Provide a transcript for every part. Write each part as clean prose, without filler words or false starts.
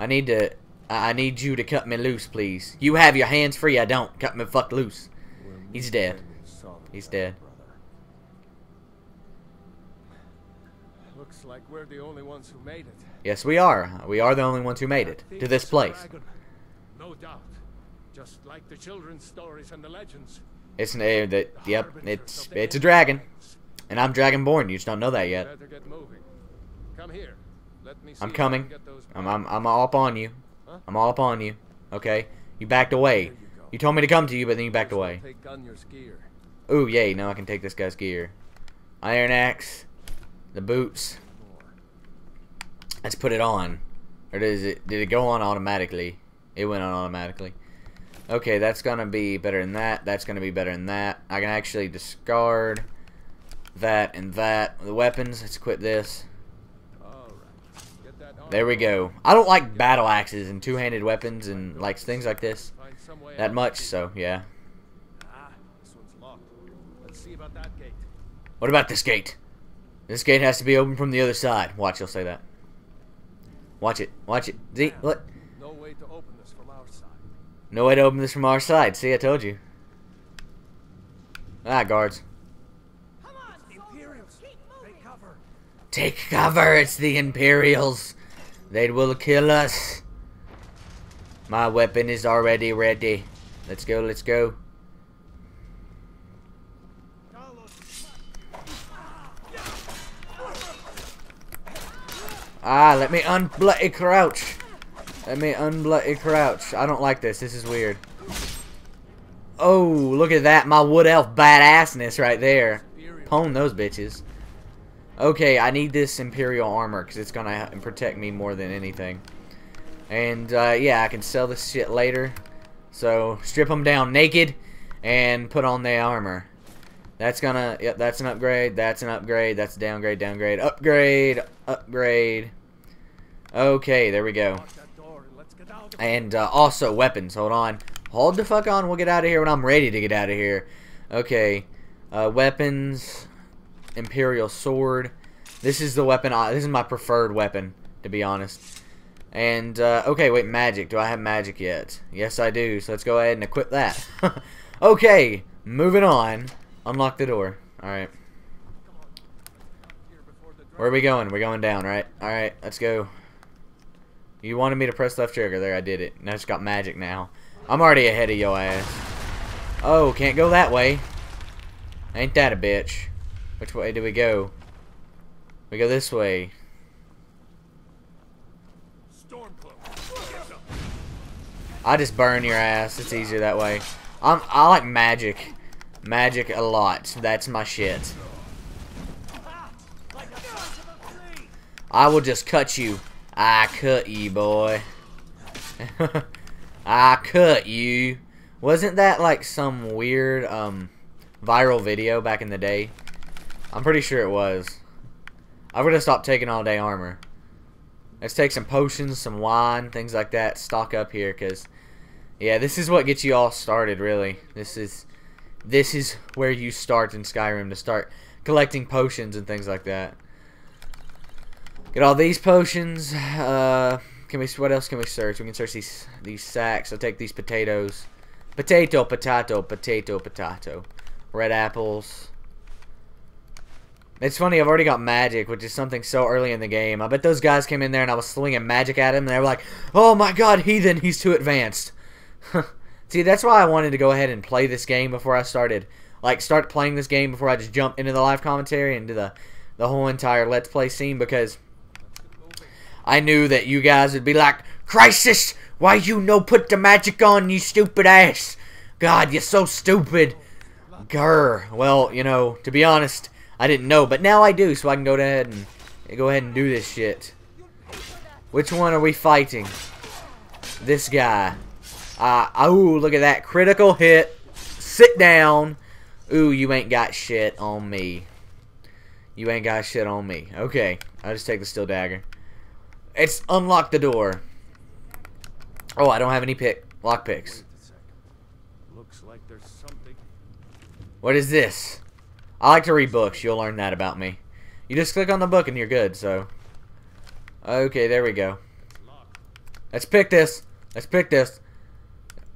I need you to cut me loose, please. You have your hands free. I don't. Cut me fuck loose. He's dead. He's dead. Looks like we're the only ones who made it. Yes, we are. We are the only ones who made it to this place. No doubt. Just like the children's stories and the legends. It's an yep, it's a dragon. And I'm dragonborn. You just don't know that yet. Come here. Let me see. I'm coming. I'm all up on you. Huh? I'm all up on you. Okay. You backed away. You told me to come to you, but then you backed away. Ooh, yay. Now I can take this guy's gear. Iron axe. The boots. Let's put it on. Or did it go on automatically? It went on automatically. Okay, that's gonna be better than that. That's gonna be better than that. I can actually discard that and that. The weapons, let's equip this. There we go. I don't like battle axes and two-handed weapons and like things like this that much, so yeah. What about this gate? This gate has to be open from the other side. Watch, he'll say that. Watch it. Watch it. See? Look. No way to open this from our side. No way to open this from our side. See, I told you. Ah, guards. Come on, Imperials. Keep moving. Take cover. Take cover. It's the Imperials. They will kill us. My weapon is already ready. Let's go. Let's go. Ah, let me unbloody crouch. Let me unbloody crouch. I don't like this. This is weird. Oh, look at that. My wood elf badassness right there. Pwn those bitches. Okay, I need this Imperial armor because it's going to protect me more than anything. And, yeah, I can sell this shit later. So, strip them down naked and put on their armor. That's gonna, yep, that's an upgrade, that's an upgrade, that's a downgrade, downgrade, upgrade, upgrade. Okay, there we go. And also weapons, hold on. Hold the fuck on, we'll get out of here when I'm ready to get out of here. Okay, weapons, Imperial sword. This is the weapon, this is my preferred weapon, to be honest. And, okay, wait, magic. Do I have magic yet? Yes, I do, so let's go ahead and equip that. Okay, moving on. Unlock the door. Alright. Where are we going? We're going down, right? Alright, let's go. You wanted me to press left trigger. There, I did it. Now it's got magic now. I'm already ahead of your ass. Oh, can't go that way. Ain't that a bitch. Which way do we go? We go this way. I just burn your ass. It's easier that way. I like magic. Magic a lot. That's my shit. I will just cut you. I cut you, boy. I cut you. Wasn't that like some weird viral video back in the day? I'm pretty sure it was. I'm gonna stop taking all day armor. Let's take some potions, some wine, things like that. Stock up here, cause yeah, this is what gets you all started. Really, this is where you start in Skyrim, to start collecting potions and things like that. Get all these potions. Can we? What else can we search? We can search these sacks. I'll take these potatoes. Potato, potato, potato, potato. Red apples. It's funny. I've already got magic, which is something so early in the game. I bet those guys came in there and I was slinging magic at him, and they were like, "Oh my God, heathen! He's too advanced." See, that's why I wanted to go ahead and play this game before I started. Like, start playing this game before I just jump into the live commentary and do the whole entire Let's Play scene, because I knew that you guys would be like, "Crisis, why you no put the magic on, you stupid ass? God, you're so stupid. Grr." Well, you know, to be honest, I didn't know, but now I do, so I can go ahead and do this shit. Which one are we fighting? This guy. Oh, look at that. Critical hit. Sit down. Ooh, you ain't got shit on me. You ain't got shit on me. Okay. I'll just take the steel dagger. It's unlock the door. Oh, I don't have any lock picks. Looks like there's something. What is this? I like to read books. You'll learn that about me. You just click on the book and you're good, so. Okay, there we go. Let's pick this. Let's pick this.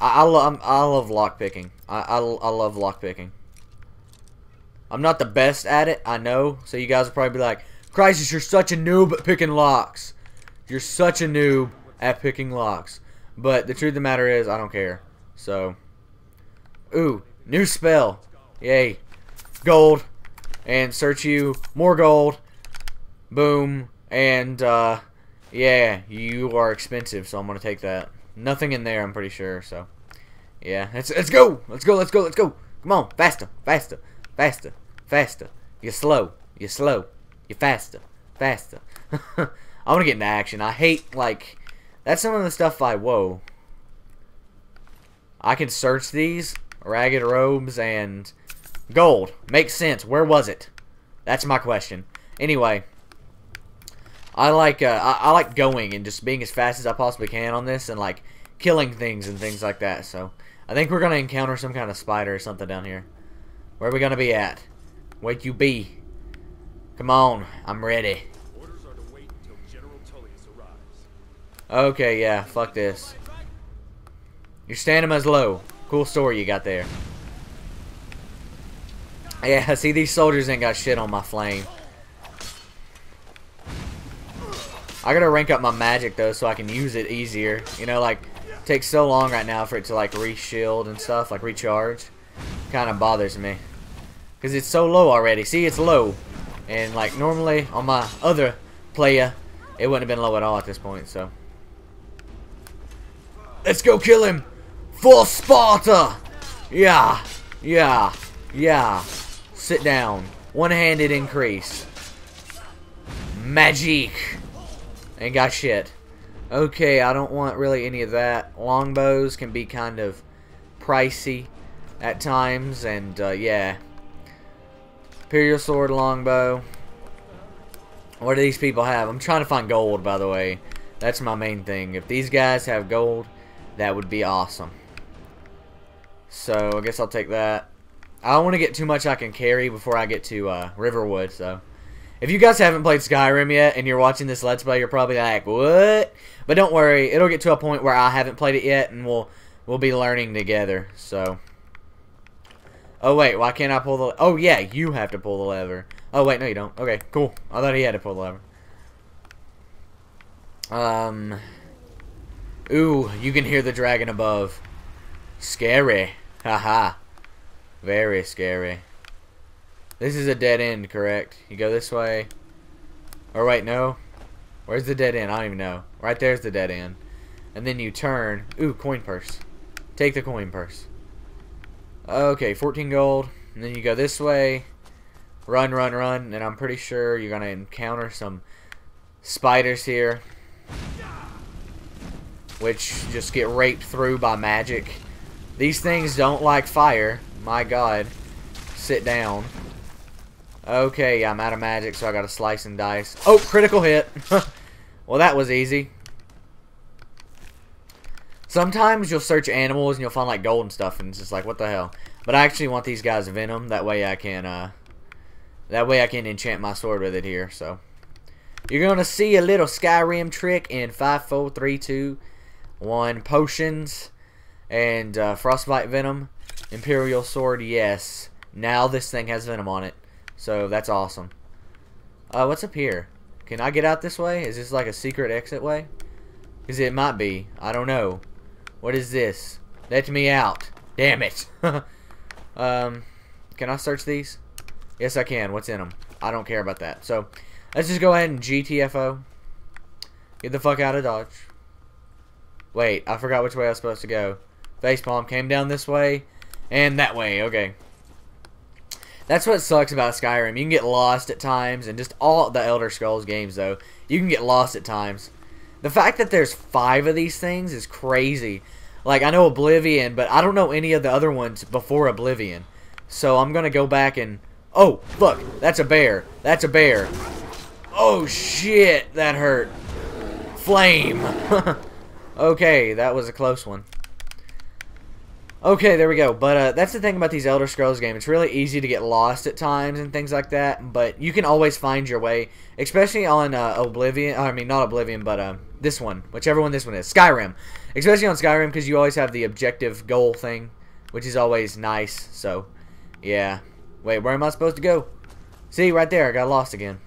I love lockpicking. I love lockpicking. I'm not the best at it, I know. So you guys will probably be like, Crisis, you're such a noob at picking locks. You're such a noob at picking locks. But the truth of the matter is, I don't care. So, ooh, new spell. Yay. Gold. And search you. More gold. Boom. And, yeah, you are expensive, so I'm going to take that. Nothing in there, I'm pretty sure, so. Yeah, let's go! Let's go, let's go, let's go! Come on, faster, faster, faster, faster. You're slow, you're slow. You're faster, faster. I want to get into action. I hate, like, that's some of the stuff I, whoa. I can search these. Ragged robes and gold. Makes sense. Where was it? That's my question. Anyway. I like going and just being as fast as I possibly can on this and like killing things and things like that. So I think we're gonna encounter some kind of spider or something down here. Where are we gonna be at? Where'd you be? Come on, I'm ready. Orders are to wait until General Tullius arrives. Okay, yeah, fuck this. Your stamina's low. Cool story you got there. Yeah, see these soldiers ain't got shit on my flame. I gotta rank up my magic though so I can use it easier. You know, like, it takes so long right now for it to like re-shield and stuff, like recharge. Kind of bothers me. Because it's so low already. See, it's low. And like normally on my other player, it wouldn't have been low at all at this point, so. Let's go kill him! For Sparta! Yeah! Yeah! Yeah! Sit down. One-handed increase. Magic! Ain't got shit. Okay, I don't want really any of that. Longbows can be kind of pricey at times, and yeah. Imperial sword, longbow. What do these people have? I'm trying to find gold, by the way. That's my main thing. If these guys have gold, that would be awesome. So, I guess I'll take that. I don't want to get too much I can carry before I get to Riverwood, so. If you guys haven't played Skyrim yet and you're watching this Let's Play, you're probably like, what? But don't worry, it'll get to a point where I haven't played it yet and we'll be learning together, so. Oh, wait, why can't I pull the... Oh, yeah, you have to pull the lever. Oh, wait, no, you don't. Okay, cool. I thought he had to pull the lever. Ooh, you can hear the dragon above. Scary. Haha. Very scary. This is a dead end, correct? You go this way. Or wait, no. Where's the dead end? I don't even know. Right there's the dead end. And then you turn. Ooh, coin purse. Take the coin purse. Okay, 14 gold. And then you go this way. Run, run, run. And I'm pretty sure you're going to encounter some spiders here. Which just get raped through by magic. These things don't like fire. My god. Sit down. Okay, yeah, I'm out of magic, so I gotta slice and dice. Oh, critical hit. Well, that was easy. Sometimes you'll search animals and you'll find like gold and stuff, and it's just like, what the hell? But I actually want these guys venom. That way I can, enchant my sword with it here. So you're gonna see a little Skyrim trick in 5, 4, 3, 2, 1. Potions and frostbite venom, imperial sword. Yes. Now this thing has venom on it. So that's awesome. What's up here? Can I get out this way? Is this like a secret exit way? Because it might be. I don't know. What is this? Let me out. Damn it. Can I search these? Yes, I can. What's in them? I don't care about that. So let's just go ahead and GTFO. Get the fuck out of Dodge. Wait, I forgot which way I was supposed to go. Facepalm came down this way and that way. Okay. That's what sucks about Skyrim. You can get lost at times, and just all the Elder Scrolls games, though. You can get lost at times. The fact that there's 5 of these things is crazy. Like, I know Oblivion, but I don't know any of the other ones before Oblivion. So I'm going to go back and... Oh, fuck. That's a bear. That's a bear. Oh, shit. That hurt. Flame. Okay, that was a close one. Okay, there we go. But that's the thing about these Elder Scrolls games. It's really easy to get lost at times and things like that, but you can always find your way, especially on Oblivion. I mean, not Oblivion, but this one, whichever one this one is. Skyrim. Especially on Skyrim, because you always have the objective goal thing, which is always nice. So, yeah. Wait, where am I supposed to go? See, right there. I got lost again.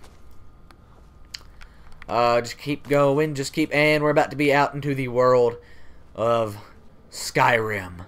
Just keep going. Just keep... And we're about to be out into the world of Skyrim.